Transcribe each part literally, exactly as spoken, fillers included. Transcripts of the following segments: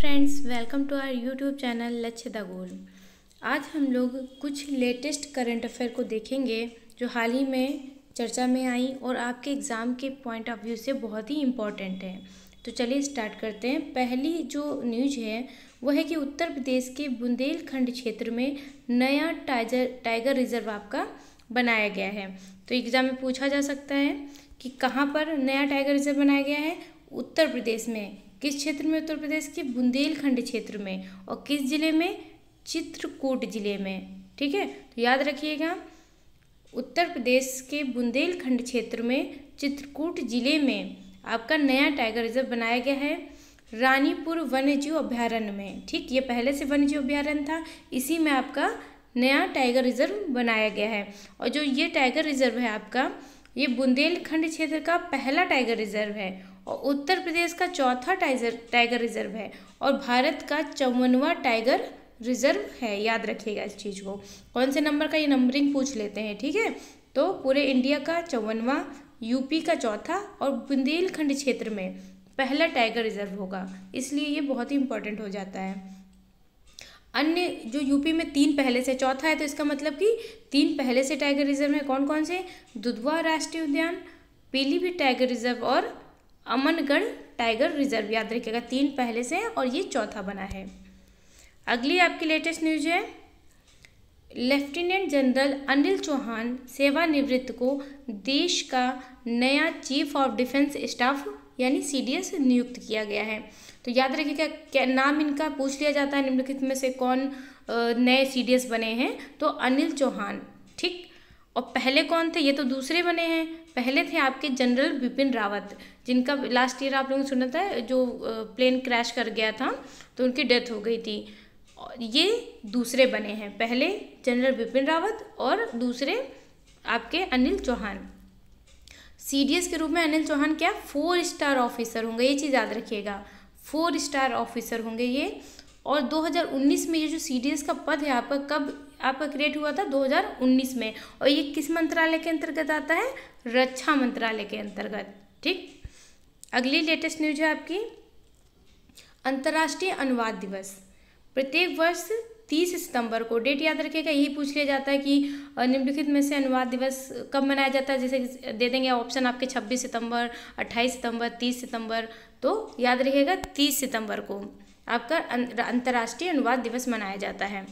Friends, welcome to our YouTube channel Lakshya the goal. आज हम लोग कुछ लेटेस्ट करंट अफेयर को देखेंगे जो हाल ही में चर्चा में आई और आपके एग्ज़ाम के पॉइंट ऑफ व्यू से बहुत ही इम्पॉर्टेंट है। तो चलिए स्टार्ट करते हैं। पहली जो न्यूज है वह है कि उत्तर प्रदेश के बुंदेलखंड क्षेत्र में नया टाइगर टाइगर रिजर्व आपका बनाया गया है। तो एग्ज़ाम में पूछा जा सकता है कि कहाँ पर नया टाइगर रिजर्व बनाया गया है। उत्तर प्रदेश में किस क्षेत्र में? उत्तर प्रदेश के बुंदेलखंड क्षेत्र में। और किस ज़िले में? चित्रकूट ज़िले में। ठीक है, तो याद रखिएगा, उत्तर प्रदेश के बुंदेलखंड क्षेत्र में चित्रकूट ज़िले में आपका नया टाइगर रिजर्व बनाया गया है, रानीपुर वन्य जीव अभ्यारण्य में। ठीक, ये पहले से वन्य जीव अभ्यारण्य था, इसी में आपका नया टाइगर रिजर्व बनाया गया है। और जो ये टाइगर रिजर्व है आपका, ये बुंदेलखंड क्षेत्र का पहला टाइगर रिजर्व है और उत्तर प्रदेश का चौथा टाइगर टाइगर रिजर्व है और भारत का चौवनवा टाइगर रिजर्व है। याद रखिएगा इस चीज़ को, कौन से नंबर का ये नंबरिंग पूछ लेते हैं। ठीक है, तो पूरे इंडिया का चौवनवा, यूपी का चौथा और बुंदेलखंड क्षेत्र में पहला टाइगर रिजर्व होगा, इसलिए ये बहुत ही इंपॉर्टेंट हो जाता है। अन्य जो यूपी में तीन पहले से, चौथा है तो इसका मतलब कि तीन पहले से टाइगर रिजर्व है। कौन कौन से? दुधवा राष्ट्रीय उद्यान, पीलीभीत टाइगर रिजर्व और अमनगढ़ टाइगर रिजर्व। याद रखिएगा, तीन पहले से हैं और ये चौथा बना है। अगली आपकी लेटेस्ट न्यूज है, लेफ्टिनेंट जनरल अनिल चौहान सेवानिवृत्त को देश का नया चीफ ऑफ डिफेंस स्टाफ यानी सी डी एस नियुक्त किया गया है। तो याद रखिएगा, क्या नाम इनका पूछ लिया जाता है, निम्नलिखित में से कौन नए सी डी एस बने हैं? तो अनिल चौहान। ठीक, और पहले कौन थे? ये तो दूसरे बने हैं, पहले थे आपके जनरल विपिन रावत, जिनका लास्ट ईयर आप लोगों ने सुना था जो प्लेन क्रैश कर गया था तो उनकी डेथ हो गई थी। ये दूसरे बने हैं, पहले जनरल विपिन रावत और दूसरे आपके Anil Chauhan. C D S के रूप में अनिल चौहान क्या फोर स्टार ऑफिसर होंगे, ये चीज़ याद रखिएगा, फोर स्टार ऑफिसर होंगे ये। और दो हज़ार उन्नीस में ये जो सी डी एस का पद है आपका, कब आपका क्रिएट हुआ था? दो हज़ार उन्नीस में। और ये किस मंत्रालय के अंतर्गत आता है? रक्षा मंत्रालय के अंतर्गत। ठीक, अगली लेटेस्ट न्यूज है आपकी अंतर्राष्ट्रीय अनुवाद दिवस। प्रत्येक वर्ष तीस सितंबर को, डेट याद रखिएगा, यही पूछ लिया जाता है कि निम्नलिखित में से अनुवाद दिवस कब मनाया जाता है। जैसे दे देंगे ऑप्शन आपके छब्बीस सितंबर, अट्ठाईस सितंबर, तीस सितंबर। तो याद रखिएगा तीस सितंबर को आपका अंतर्राष्ट्रीय अनुवाद दिवस मनाया जाता है।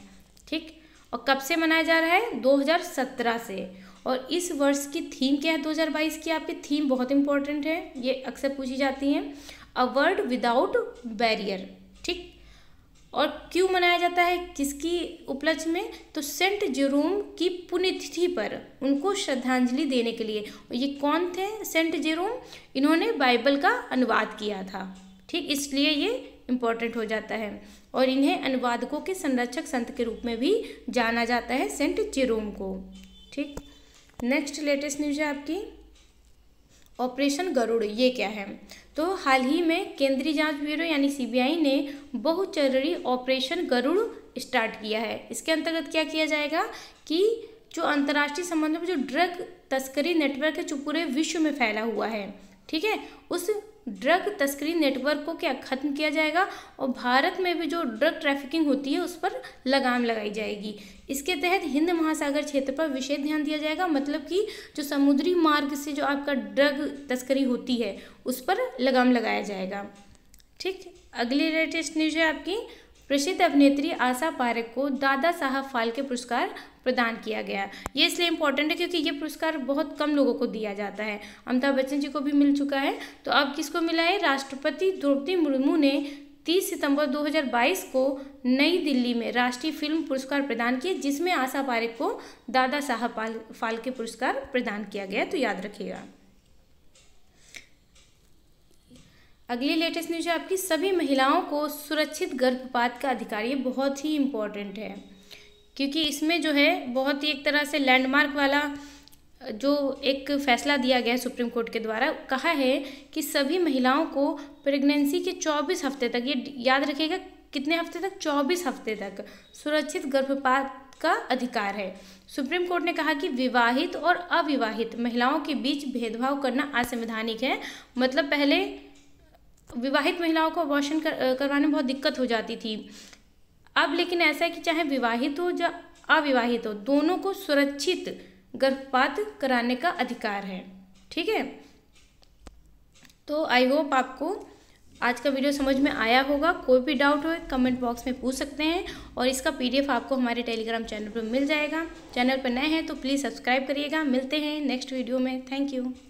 ठीक, और कब से मनाया जा रहा है? दो हज़ार सत्रह से। और इस वर्ष की थीम क्या है दो हज़ार बाईस की? आपकी थीम बहुत इंपॉर्टेंट है, ये अक्सर पूछी जाती है, अ वर्ल्ड विदाउट बैरियर। ठीक, और क्यों मनाया जाता है, किसकी उपलक्ष्य में? तो सेंट जेरोम की पुण्यतिथि पर उनको श्रद्धांजलि देने के लिए। ये कौन थे? सेंट जेरोम, इन्होंने बाइबल का अनुवाद किया था। ठीक, इसलिए ये इम्पॉर्टेंट हो जाता है और इन्हें अनुवादकों के संरक्षक संत के रूप में भी जाना जाता है, सेंट जेरोम को। ठीक, नेक्स्ट लेटेस्ट न्यूज है आपकी ऑपरेशन गरुड़। ये क्या है? तो हाल ही में केंद्रीय जांच ब्यूरो यानी सी बी आई ने बहुचर्यी ऑपरेशन गरुड़ स्टार्ट किया है। इसके अंतर्गत क्या किया जाएगा कि जो अंतर्राष्ट्रीय संबंधों में जो ड्रग तस्करी नेटवर्क है जो पूरे विश्व में फैला हुआ है, ठीक है, उस ड्रग तस्करी नेटवर्क को क्या खत्म किया जाएगा और भारत में भी जो ड्रग ट्रैफिकिंग होती है उस पर लगाम लगाई जाएगी। इसके तहत हिंद महासागर क्षेत्र पर विशेष ध्यान दिया जाएगा, मतलब कि जो समुद्री मार्ग से जो आपका ड्रग तस्करी होती है उस पर लगाम लगाया जाएगा। ठीक, अगली लेटेस्ट न्यूज है आपकी प्रसिद्ध अभिनेत्री आशा पारेख को दादा साहब फाल्के पुरस्कार प्रदान किया गया। ये इसलिए इम्पोर्टेंट है क्योंकि ये पुरस्कार बहुत कम लोगों को दिया जाता है। अमिताभ बच्चन जी को भी मिल चुका है, तो अब किसको मिला है? राष्ट्रपति द्रौपदी मुर्मू ने तीस सितंबर दो हज़ार बाईस को नई दिल्ली में राष्ट्रीय फिल्म पुरस्कार प्रदान किए, जिसमें आशा पारेख को दादा साहब फाल्के पुरस्कार प्रदान किया गया। तो याद रखिएगा, अगली लेटेस्ट न्यूज है आपकी सभी महिलाओं को सुरक्षित गर्भपात का अधिकार। ये बहुत ही इम्पोर्टेंट है क्योंकि इसमें जो है बहुत ही एक तरह से लैंडमार्क वाला जो एक फैसला दिया गया है सुप्रीम कोर्ट के द्वारा, कहा है कि सभी महिलाओं को प्रेगनेंसी के चौबीस हफ्ते तक, ये याद रखिएगा, कितने हफ्ते तक? चौबीस हफ्ते तक सुरक्षित गर्भपात का अधिकार है। सुप्रीम कोर्ट ने कहा कि विवाहित और अविवाहित महिलाओं के बीच भेदभाव करना असंवैधानिक है। मतलब पहले विवाहित महिलाओं को अबॉर्शन कर, करवाने में बहुत दिक्कत हो जाती थी। अब लेकिन ऐसा है कि चाहे विवाहित हो या अविवाहित हो, दोनों को सुरक्षित गर्भपात कराने का अधिकार है। ठीक है, तो आई होप आपको आज का वीडियो समझ में आया होगा। कोई भी डाउट हो कमेंट बॉक्स में पूछ सकते हैं, और इसका पीडीएफ आपको हमारे टेलीग्राम चैनल पर मिल जाएगा। चैनल पर नए हैं तो प्लीज़ सब्सक्राइब करिएगा। मिलते हैं नेक्स्ट वीडियो में। Thank you.